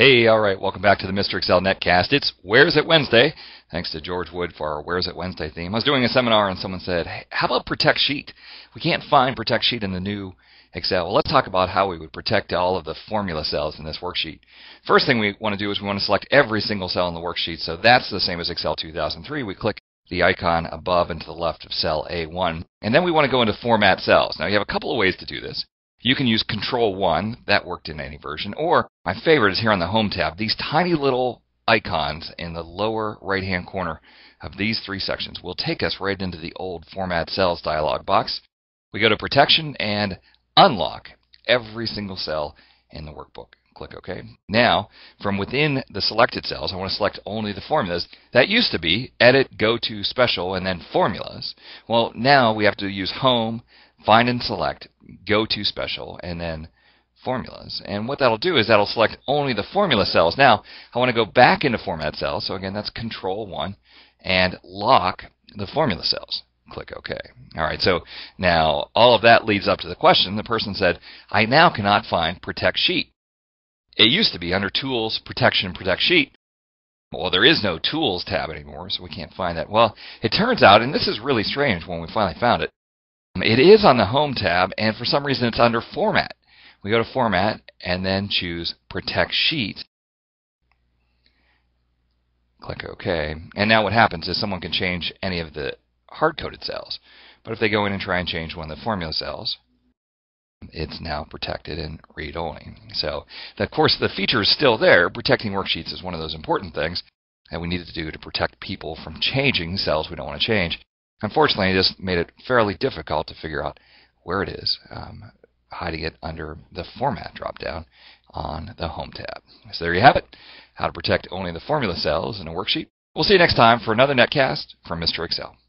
Hey, all right, welcome back to the Mr. Excel Netcast. It's Where Is It Wednesday? Thanks to George Wood for our Where Is It Wednesday theme. I was doing a seminar and someone said, hey, how about Protect Sheet? We can't find Protect Sheet in the new Excel. Well, let's talk about how we would protect all of the formula cells in this worksheet. First thing we want to do is we want to select every single cell in the worksheet. So that's the same as Excel 2003. We click the icon above and to the left of cell A1. And then we want to go into Format Cells. Now, you have a couple of ways to do this. You can use Ctrl+1, that worked in any version, or my favorite is here on the Home tab, these tiny little icons in the lower right-hand corner of these three sections will take us right into the old Format Cells dialog box. We go to Protection and unlock every single cell in the workbook. Click OK. Now, from within the selected cells, I want to select only the formulas. That used to be Edit, Go to Special, and then Formulas. Well, now we have to use Home, Find and Select, Go to Special, and then Formulas. And what that'll do is that'll select only the formula cells. Now, I want to go back into Format Cells. So again, that's Ctrl+1 and lock the formula cells. Click OK. All right, so now all of that leads up to the question. The person said, I now cannot find Protect Sheet. It used to be under Tools, Protection, Protect Sheet. Well, there is no Tools tab anymore, so we can't find that. Well, it turns out, and this is really strange when we finally found it, it is on the Home tab, and for some reason it's under Format. We go to Format and then choose Protect Sheet. Click OK. And now what happens is someone can change any of the hard-coded cells. But if they go in and try and change one of the formula cells, it's now protected and read-only. So, of course, the feature is still there. Protecting worksheets is one of those important things that we needed to do to protect people from changing cells we don't want to change. Unfortunately, this made it fairly difficult to figure out where it is, hiding it under the Format drop-down on the Home tab. So there you have it, how to protect only the formula cells in a worksheet. We'll see you next time for another Netcast from Mr. Excel.